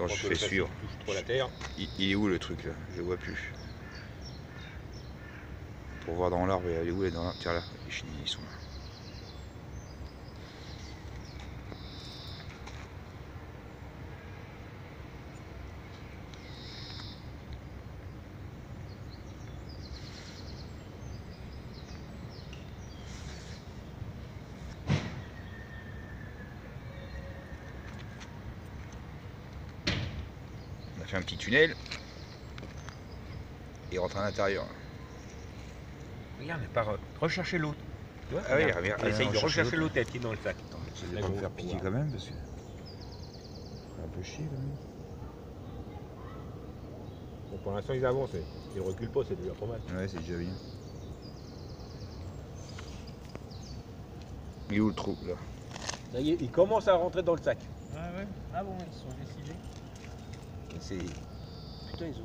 Attends, je fais suivre. Il est où le truc là? Je vois plus. Pour voir dans l'arbre, elle est où? Elle est dans l'arbre. Tiens là, les chenilles ils sont là. Fait un petit tunnel et rentre à l'intérieur. Regarde, elle part rechercher l'eau. Ah oui, elle essaye de rechercher l'eau tête qui est dans le sac. Attends, je vais me faire piquer quand même parce que c'est un peu chier quand même. Bon, pour l'instant ils avancent, ils reculent pas, c'est déjà pas mal. Ouais, c'est déjà bien. Il est où le trou là? Ça y est, ils commencent à rentrer dans le sac. Ah ouais. Ah bon, ils sont décidés. C'est... Putain, ils ont...